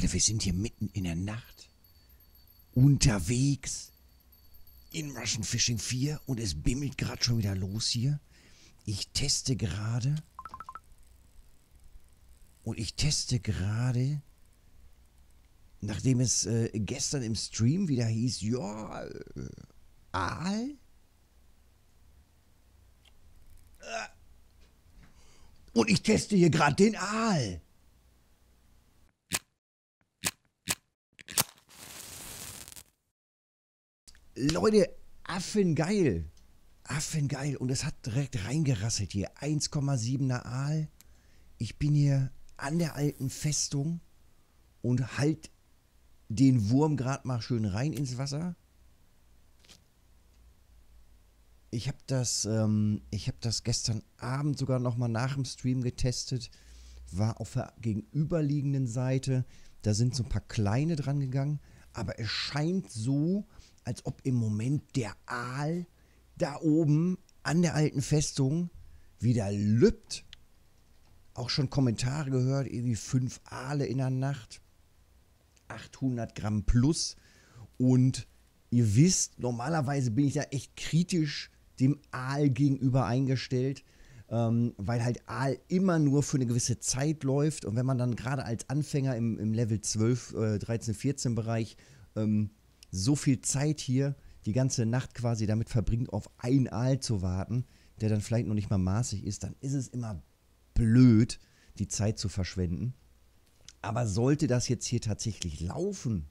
Leute, wir sind hier mitten in der Nacht unterwegs in Russian Fishing 4 und es bimmelt gerade schon wieder los hier. Ich teste gerade, nachdem es gestern im Stream wieder hieß, ja, Aal? Und ich teste hier gerade den Aal. Leute, affengeil. Affengeil. Und es hat direkt reingerasselt hier. 1,7er Aal. Ich bin hier an der alten Festung und halt den Wurm gerade mal schön rein ins Wasser. Ich hab das gestern Abend sogar nochmal nach dem Stream getestet. War auf der gegenüberliegenden Seite. Da sind so ein paar kleine dran gegangen. Aber es scheint so, als ob im Moment der Aal da oben an der alten Festung wieder lüppt. Auch schon Kommentare gehört, irgendwie 5 Aale in der Nacht. 800 Gramm plus. Und ihr wisst, normalerweise bin ich da echt kritisch dem Aal gegenüber eingestellt, weil halt Aal immer nur für eine gewisse Zeit läuft. Und wenn man dann gerade als Anfänger im Level 12, 13, 14 Bereich so viel Zeit hier, die ganze Nacht quasi damit verbringt, auf einen Aal zu warten, der dann vielleicht noch nicht mal maßig ist, dann ist es immer blöd, die Zeit zu verschwenden. Aber sollte das jetzt hier tatsächlich laufen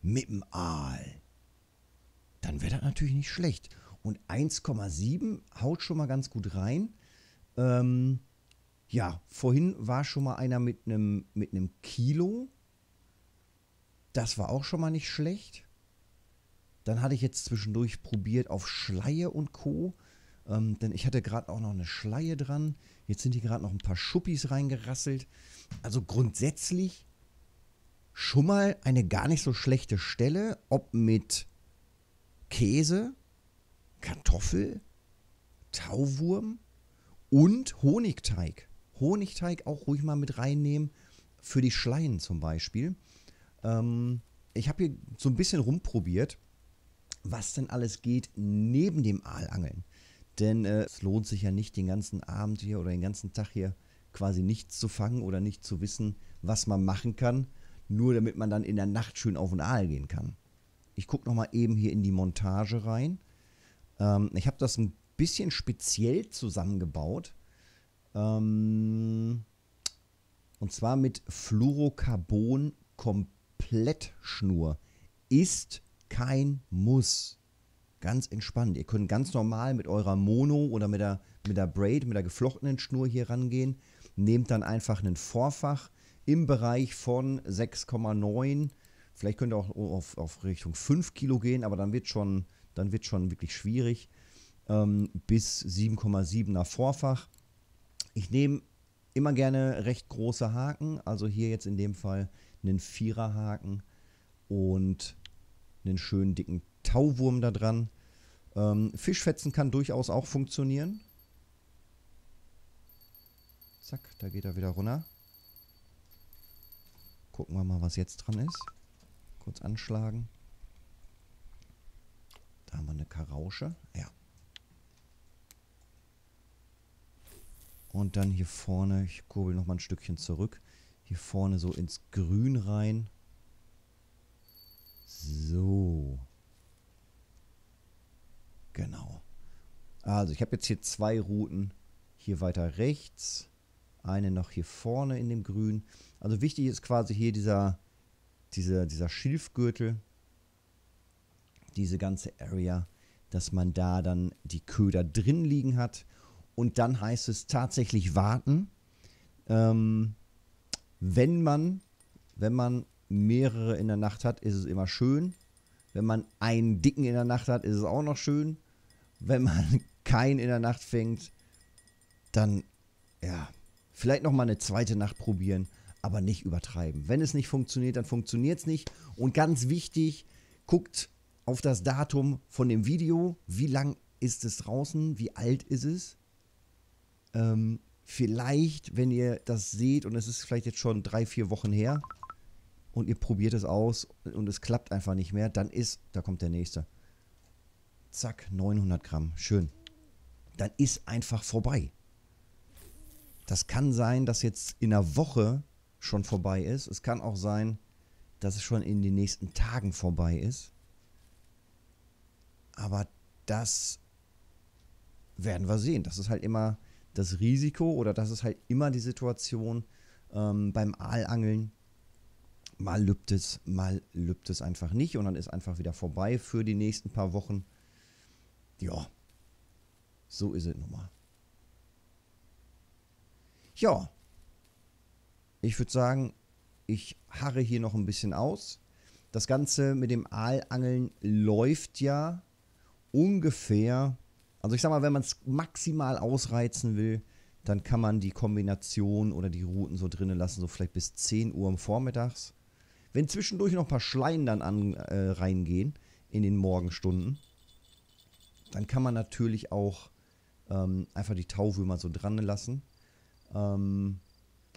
mit dem Aal, dann wäre das natürlich nicht schlecht. Und 1,7 haut schon mal ganz gut rein. Ja, vorhin war schon mal einer mit einem Kilo. Das war auch schon mal nicht schlecht. Dann hatte ich jetzt zwischendurch probiert auf Schleie und Co. Denn ich hatte gerade auch noch eine Schleie dran. Jetzt sind hier gerade noch ein paar Schuppis reingerasselt. Also grundsätzlich schon mal eine gar nicht so schlechte Stelle. Ob mit Käse, Kartoffel, Tauwurm und Honigteig. Honigteig auch ruhig mal mit reinnehmen für die Schleien zum Beispiel. Ich habe hier so ein bisschen rumprobiert, was denn alles geht neben dem Aalangeln. Denn es lohnt sich ja nicht, den ganzen Abend hier oder den ganzen Tag hier quasi nichts zu fangen oder nicht zu wissen, was man machen kann, nur damit man dann in der Nacht schön auf den Aal gehen kann. Ich gucke nochmal eben hier in die Montage rein. Ich habe das ein bisschen speziell zusammengebaut. Und zwar mit Fluorocarbon-Komplettschnur. Ist kein Muss. Ganz entspannt. Ihr könnt ganz normal mit eurer Mono oder mit der Braid, mit der geflochtenen Schnur hier rangehen. Nehmt dann einfach einen Vorfach im Bereich von 6,9. Vielleicht könnt ihr auch auf Richtung 5 Kilo gehen, aber dann wird schon wirklich schwierig. Bis 7,7er Vorfach. Ich nehme immer gerne recht große Haken. Also hier jetzt in dem Fall einen 4er Haken und einen schönen dicken Tauwurm da dran. Fischfetzen kann durchaus auch funktionieren. Zack, da geht er wieder runter. Gucken wir mal, was jetzt dran ist. Kurz anschlagen. Da haben wir eine Karausche. Ja. Und dann hier vorne, ich kurbel nochmal ein Stückchen zurück. Hier vorne so ins Grün rein. So. Genau. Also ich habe jetzt hier 2 Routen. Hier weiter rechts. Eine noch hier vorne in dem Grün. Also wichtig ist quasi hier dieser Schilfgürtel, diese ganze Area, dass man da dann die Köder drin liegen hat. Und dann heißt es tatsächlich warten. Wenn man mehrere in der Nacht hat, ist es immer schön. Wenn man einen dicken in der Nacht hat, ist es auch noch schön. Wenn man keinen in der Nacht fängt, dann ja, vielleicht nochmal eine zweite Nacht probieren. Aber nicht übertreiben. Wenn es nicht funktioniert, dann funktioniert es nicht. Und ganz wichtig, guckt auf das Datum von dem Video. Wie lang ist es draußen? Wie alt ist es? Vielleicht, wenn ihr das seht, und es ist vielleicht jetzt schon 3, 4 Wochen her, und ihr probiert es aus und es klappt einfach nicht mehr, dann ist, da kommt der nächste. Zack, 900 Gramm, schön. Dann ist einfach vorbei. Das kann sein, dass jetzt in einer Woche schon vorbei ist. Es kann auch sein, dass es schon in den nächsten Tagen vorbei ist. Aber das werden wir sehen. Das ist halt immer das Risiko oder das ist halt immer die Situation beim Aalangeln. Mal lübt es einfach nicht und dann ist einfach wieder vorbei für die nächsten paar Wochen. Ja, so ist es nun mal. Ja, ich würde sagen, ich harre hier noch ein bisschen aus. Das Ganze mit dem Aalangeln läuft ja ungefähr, also ich sag mal, wenn man es maximal ausreizen will, dann kann man die Kombination oder die Routen so drinnen lassen, so vielleicht bis 10 Uhr vormittags. Wenn zwischendurch noch ein paar Schleien dann reingehen in den Morgenstunden, dann kann man natürlich auch einfach die Tauwürmer so dran lassen.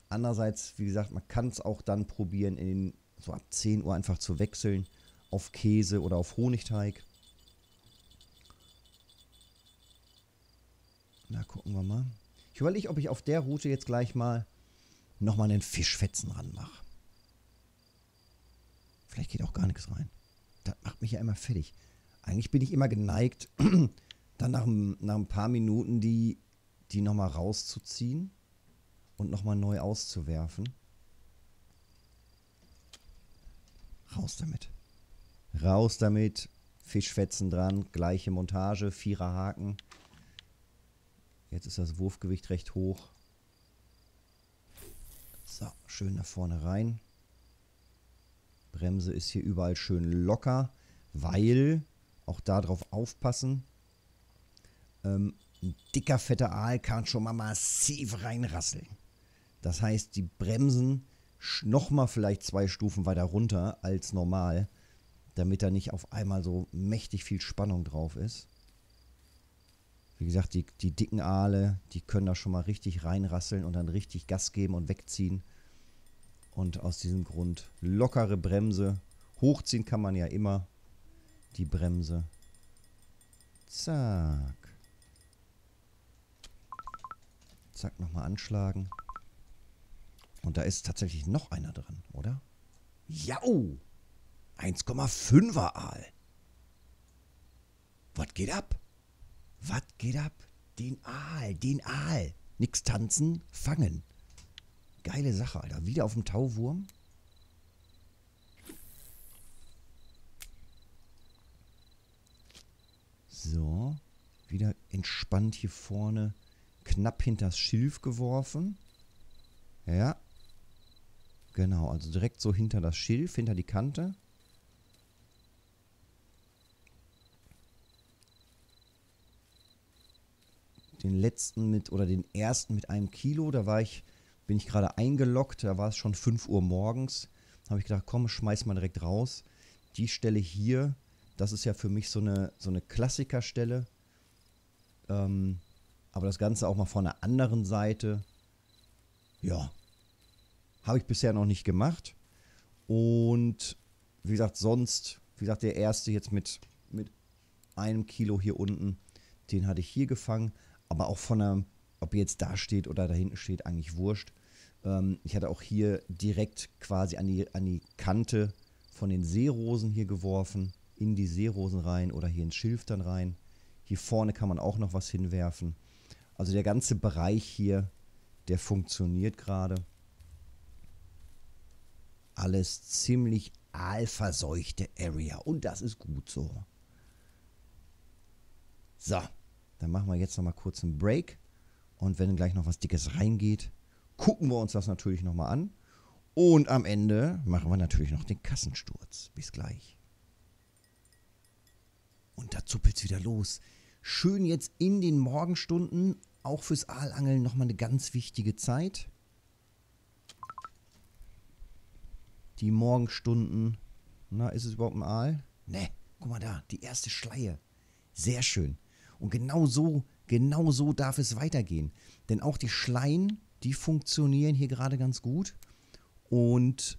Andererseits, wie gesagt, man kann es auch dann probieren, so ab 10 Uhr einfach zu wechseln auf Käse oder auf Honigteig. Na, gucken wir mal. Ich überlege, ob ich auf der Route jetzt gleich mal nochmal einen Fischfetzen ranmache. Vielleicht geht auch gar nichts rein. Das macht mich ja immer fertig. Eigentlich bin ich immer geneigt, dann nach ein paar Minuten die nochmal rauszuziehen und nochmal neu auszuwerfen. Raus damit. Raus damit. Fischfetzen dran. Gleiche Montage. 4er Haken. Jetzt ist das Wurfgewicht recht hoch. So, schön nach vorne rein. Bremse ist hier überall schön locker, weil, auch darauf aufpassen, ein dicker, fetter Aal kann schon mal massiv reinrasseln. Das heißt, die bremsen nochmal vielleicht 2 Stufen weiter runter als normal, damit da nicht auf einmal so mächtig viel Spannung drauf ist. Wie gesagt, die dicken Aale, die können da schon mal richtig reinrasseln und dann richtig Gas geben und wegziehen. Und aus diesem Grund lockere Bremse. Hochziehen kann man ja immer die Bremse. Zack. Zack, nochmal anschlagen. Und da ist tatsächlich noch einer dran, oder? Jau! 1,5er Aal. Was geht ab? Was geht ab? Den Aal, den Aal. Nix tanzen, fangen. Geile Sache, Alter. Wieder auf dem Tauwurm. So. Wieder entspannt hier vorne. Knapp hinters Schilf geworfen. Ja. Genau, also direkt so hinter das Schilf, hinter die Kante. Den letzten den ersten mit 1 Kilo, da bin ich gerade eingeloggt, da war es schon 5 Uhr morgens. Da habe ich gedacht, komm, schmeiß mal direkt raus. Die Stelle hier, das ist ja für mich so eine Klassikerstelle. Aber das Ganze auch mal von der anderen Seite, ja, habe ich bisher noch nicht gemacht. Und wie gesagt, sonst, wie gesagt, der erste jetzt mit 1 Kilo hier unten, den hatte ich hier gefangen. Aber auch ob jetzt da steht oder da hinten steht, eigentlich wurscht. Ich hatte auch hier direkt quasi an die Kante von den Seerosen hier geworfen. In die Seerosen rein oder hier ins Schilf dann rein. Hier vorne kann man auch noch was hinwerfen. Also der ganze Bereich hier, der funktioniert gerade. Alles ziemlich aalverseuchte Area. Und das ist gut so. So. Dann machen wir jetzt nochmal kurz einen Break. Und wenn gleich noch was Dickes reingeht, gucken wir uns das natürlich nochmal an. Und am Ende machen wir natürlich noch den Kassensturz. Bis gleich. Und da zuppelt's wieder los. Schön jetzt in den Morgenstunden, auch fürs Aalangeln nochmal eine ganz wichtige Zeit. Die Morgenstunden. Na, ist es überhaupt ein Aal? Ne, guck mal da, die erste Schleie. Sehr schön. Und genau so darf es weitergehen. Denn auch die Schleien, die funktionieren hier gerade ganz gut. Und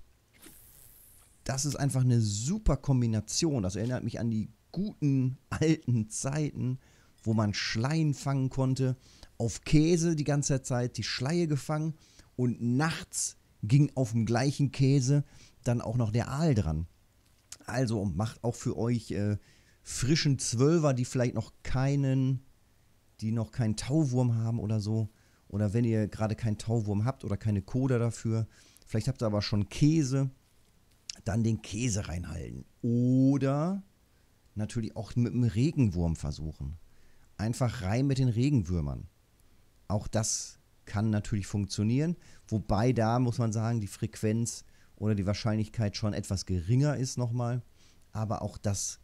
das ist einfach eine super Kombination. Das erinnert mich an die guten alten Zeiten, wo man Schleien fangen konnte, auf Käse die ganze Zeit die Schleie gefangen und nachts ging auf dem gleichen Käse dann auch noch der Aal dran. Also macht auch für euch frischen Zwölfer, die vielleicht noch keinen Tauwurm haben oder so. Oder wenn ihr gerade keinen Tauwurm habt oder keine Koda dafür, vielleicht habt ihr aber schon Käse, dann den Käse reinhalten. Oder natürlich auch mit dem Regenwurm versuchen. Einfach rein mit den Regenwürmern. Auch das kann natürlich funktionieren. Wobei da, muss man sagen, die Frequenz oder die Wahrscheinlichkeit schon etwas geringer ist nochmal. Aber auch das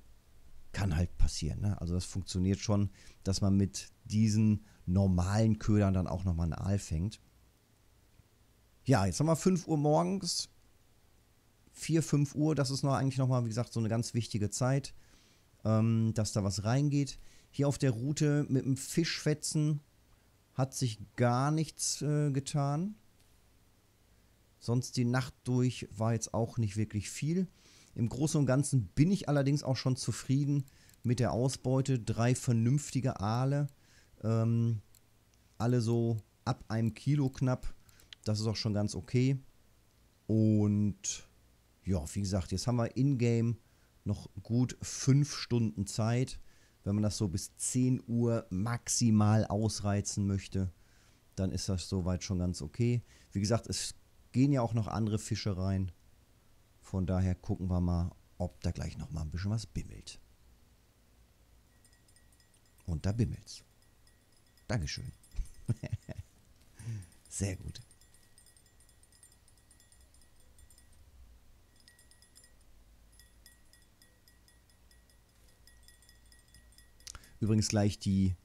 kann halt passieren. Ne? Also das funktioniert schon, dass man mit diesen normalen Ködern dann auch nochmal einen Aal fängt. Ja, jetzt haben wir 5 Uhr morgens. 4, 5 Uhr, das ist noch eigentlich nochmal, wie gesagt, so eine ganz wichtige Zeit, dass da was reingeht. Hier auf der Route mit dem Fischfetzen hat sich gar nichts getan. Sonst die Nacht durch war jetzt auch nicht wirklich viel. Im Großen und Ganzen bin ich allerdings auch schon zufrieden mit der Ausbeute. 3 vernünftige Aale. Alle so ab 1 Kilo knapp. Das ist auch schon ganz okay. Und ja, wie gesagt, jetzt haben wir in-game noch gut 5 Stunden Zeit. Wenn man das so bis 10 Uhr maximal ausreizen möchte, dann ist das soweit schon ganz okay. Wie gesagt, es gehen ja auch noch andere Fische rein. Von daher gucken wir mal, ob da gleich nochmal ein bisschen was bimmelt. Und da bimmelt's. Dankeschön. Sehr gut. Übrigens gleich die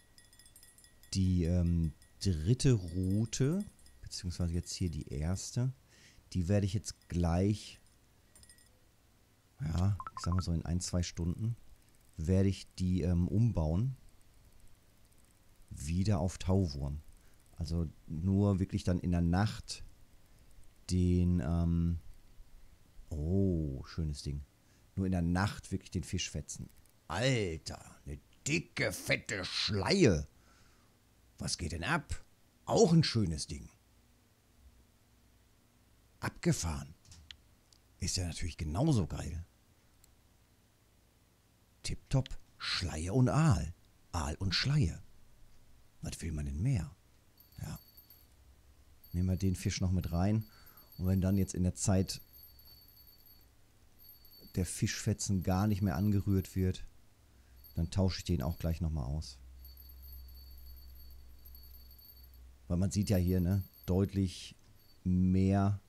dritte Route, beziehungsweise jetzt hier die erste, die werde ich jetzt gleich, ja, ich sag mal so in 1, 2 Stunden, werde ich die umbauen. Wieder auf Tauwurm. Also nur wirklich dann in der Nacht den, oh, schönes Ding. Nur in der Nacht wirklich den Fisch fetzen. Alter, eine dicke, fette Schleie. Was geht denn ab? Auch ein schönes Ding. Abgefahren. Ist ja natürlich genauso geil. Tipptopp. Schleie und Aal. Aal und Schleie. Was will man denn mehr? Ja. Nehmen wir den Fisch noch mit rein. Und wenn dann jetzt in der Zeit der Fischfetzen gar nicht mehr angerührt wird, dann tausche ich den auch gleich nochmal aus. Weil man sieht ja hier, ne, deutlich mehr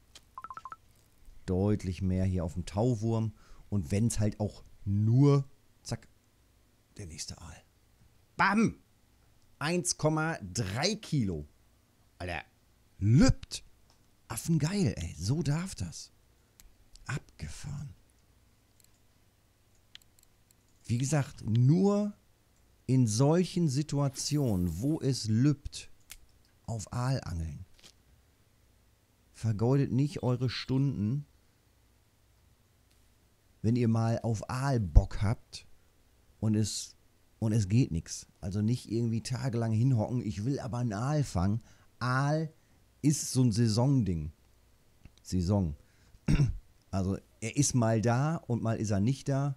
hier auf dem Tauwurm. Und wenn es halt auch nur, zack, der nächste Aal. Bam! 1,3 Kilo. Alter, lübt. Affengeil, ey. So darf das. Abgefahren. Wie gesagt, nur in solchen Situationen, wo es lübt, auf Aal angeln. Vergeudet nicht eure Stunden, wenn ihr mal auf Aal Bock habt und es geht nichts. Also nicht irgendwie tagelang hinhocken, ich will aber einen Aal fangen. Aal ist so ein Saisonding. Saison. Also er ist mal da und mal ist er nicht da.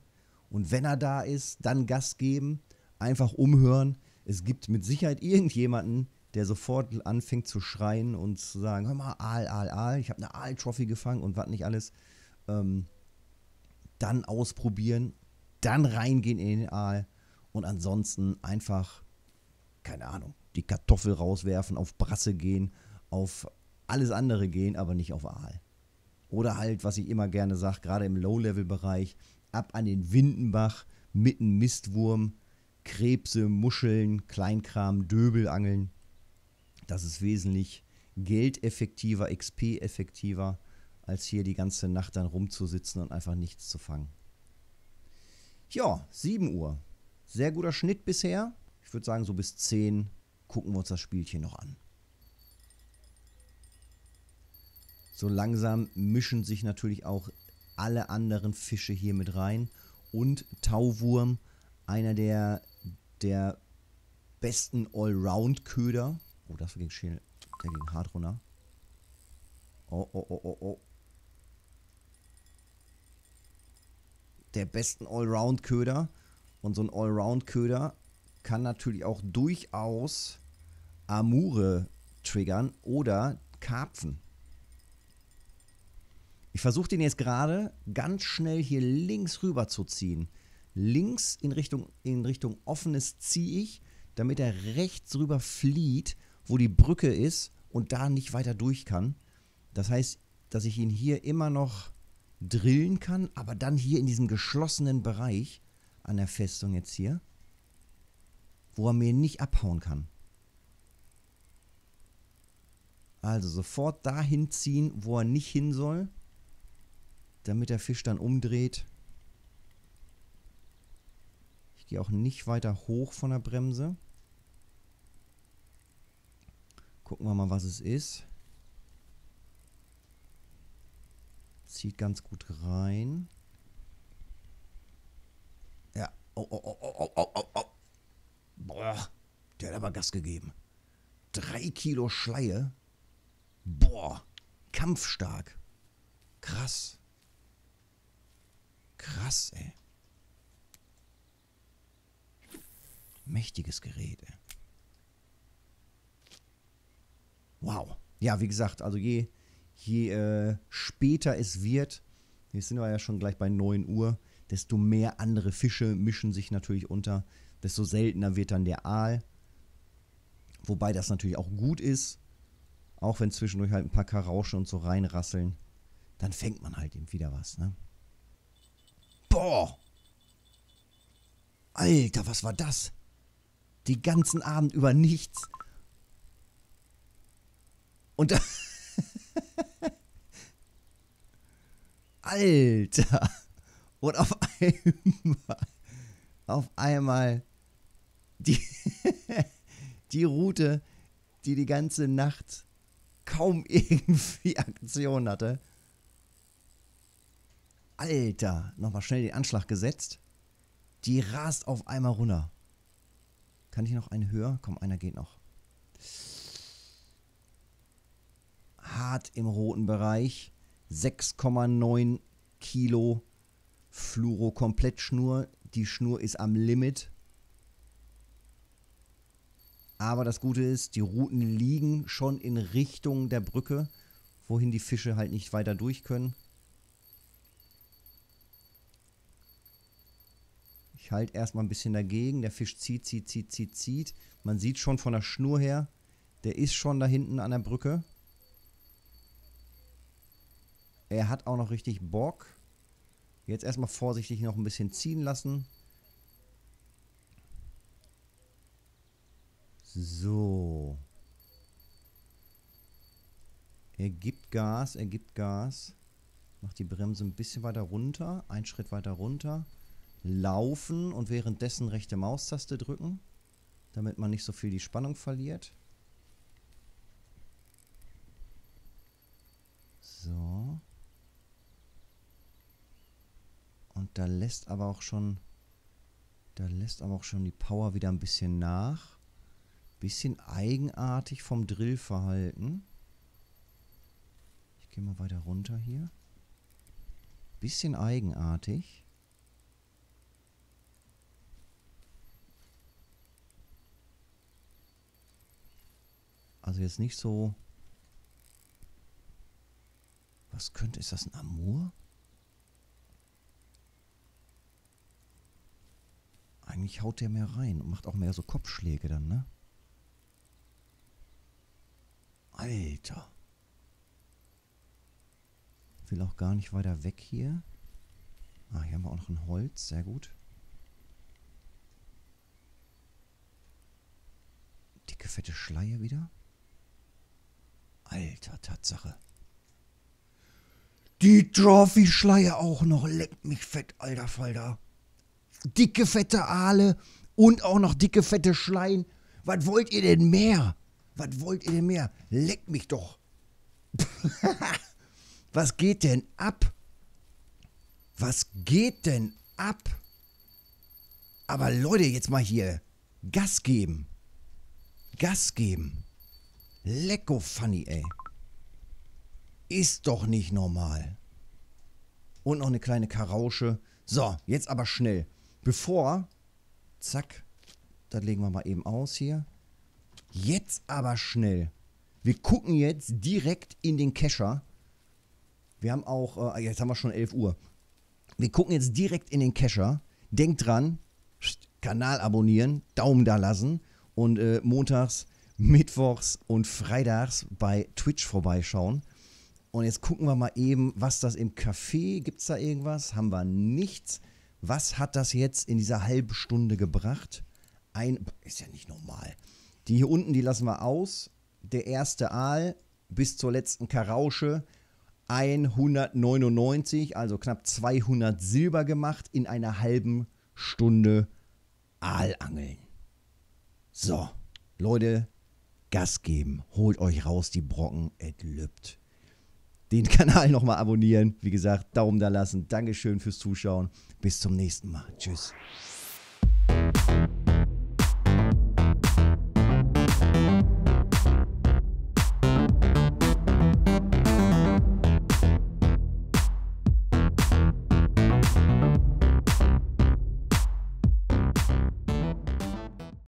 Und wenn er da ist, dann Gas geben, einfach umhören. Es gibt mit Sicherheit irgendjemanden, der sofort anfängt zu schreien und zu sagen, hör mal, Aal, Aal, Aal, ich habe eine Aal-Trophy gefangen und was nicht alles. Dann ausprobieren, dann reingehen in den Aal und ansonsten einfach, keine Ahnung, die Kartoffel rauswerfen, auf Brasse gehen, auf alles andere gehen, aber nicht auf Aal. Oder halt, was ich immer gerne sage, gerade im Low-Level-Bereich, ab an den Windenbach, mit einem Mistwurm, Krebse, Muscheln, Kleinkram, Döbel angeln. Das ist wesentlich geldeffektiver, XP-effektiver, als hier die ganze Nacht dann rumzusitzen und einfach nichts zu fangen. Ja, 7 Uhr. Sehr guter Schnitt bisher. Ich würde sagen, so bis 10 gucken wir uns das Spielchen noch an. So langsam mischen sich natürlich auch alle anderen Fische hier mit rein. Und Tauwurm, einer der besten Allround-Köder. Oh, das ging schnell. Der ging hart runter. Oh, oh, oh, oh, oh. Der besten Allround-Köder. Und so ein Allround-Köder kann natürlich auch durchaus Amure triggern oder Karpfen. Ich versuche den jetzt gerade ganz schnell hier links rüber zu ziehen. Links in Richtung offenes ziehe ich, damit er rechts rüber flieht, wo die Brücke ist und da nicht weiter durch kann. Das heißt, dass ich ihn hier immer noch drillen kann, aber dann hier in diesem geschlossenen Bereich an der Festung jetzt hier, wo er mir nicht abhauen kann. Also sofort dahin ziehen, wo er nicht hin soll, damit der Fisch dann umdreht. Ich gehe auch nicht weiter hoch von der Bremse. Gucken wir mal, was es ist. Zieht ganz gut rein. Ja. Oh, oh, oh, oh, oh, oh, oh. Boah, der hat aber Gas gegeben. 3 Kilo Schleie. Boah, kampfstark. Krass. Krass, ey. Mächtiges Gerät, ey. Wow. Ja, wie gesagt, also je später es wird, jetzt sind wir ja schon gleich bei 9 Uhr, desto mehr andere Fische mischen sich natürlich unter, desto seltener wird dann der Aal. Wobei das natürlich auch gut ist, auch wenn zwischendurch halt ein paar Karausche und so reinrasseln, dann fängt man halt eben wieder was, ne? Boah! Alter, was war das? Den ganzen Abend über nichts. Und da... Alter! Und auf einmal die Route, die ganze Nacht kaum irgendwie Aktion hatte. Alter, nochmal schnell den Anschlag gesetzt. Die rast auf einmal runter. Kann ich noch einen höher? Komm, einer geht noch. Hart im roten Bereich. 6,9 Kilo Fluoro-Komplettschnur. Die Schnur ist am Limit. Aber das Gute ist, die Routen liegen schon in Richtung der Brücke, wohin die Fische halt nicht weiter durch können. Ich halte erstmal ein bisschen dagegen. Der Fisch zieht. Man sieht schon von der Schnur her, der ist schon da hinten an der Brücke. Er hat auch noch richtig Bock. Jetzt erstmal vorsichtig noch ein bisschen ziehen lassen. So. Er gibt Gas. Macht die Bremse ein bisschen weiter runter. Einen Schritt weiter runter. Laufen und währenddessen rechte Maustaste drücken. Damit man nicht so viel die Spannung verliert. So. Und da lässt aber auch schon die Power wieder ein bisschen nach. Bisschen eigenartig vom Drillverhalten. Ich gehe mal weiter runter hier. Bisschen eigenartig. Also jetzt nicht so... Was könnte... Ist das ein Amur? Eigentlich haut der mehr rein und macht auch mehr so Kopfschläge dann, ne? Alter. Ich will auch gar nicht weiter weg hier. Ah, hier haben wir auch noch ein Holz. Sehr gut. Dicke, fette Schleie wieder. Alter, Tatsache. Die Trophy-Schleie auch noch. Leck mich fett, alter Falter. Dicke, fette Aale und auch noch dicke, fette Schleien. Was wollt ihr denn mehr? Was wollt ihr denn mehr? Leckt mich doch. Was geht denn ab? Was geht denn ab? Aber Leute, jetzt mal hier Gas geben. Gas geben. Lecko funny, ey. Ist doch nicht normal. Und noch eine kleine Karausche. So, jetzt aber schnell. Bevor... Zack. Das legen wir mal eben aus hier. Jetzt aber schnell. Wir gucken jetzt direkt in den Kescher. Wir haben auch... jetzt haben wir schon 11 Uhr. Wir gucken jetzt direkt in den Kescher. Denkt dran, Kanal abonnieren, Daumen da lassen und montags, mittwochs und freitags bei Twitch vorbeischauen. Und jetzt gucken wir mal eben, was das im Café, gibt es da irgendwas? Haben wir nichts. Was hat das jetzt in dieser halben Stunde gebracht? Ist ja nicht normal. Die hier unten, die lassen wir aus. Der erste Aal bis zur letzten Karausche 199, also knapp 200 Silber gemacht in einer halben Stunde Aalangeln. So, Leute, Gas geben. Holt euch raus, die Brocken. Es lübt. Den Kanal nochmal abonnieren. Wie gesagt, Daumen da lassen. Dankeschön fürs Zuschauen. Bis zum nächsten Mal. Tschüss.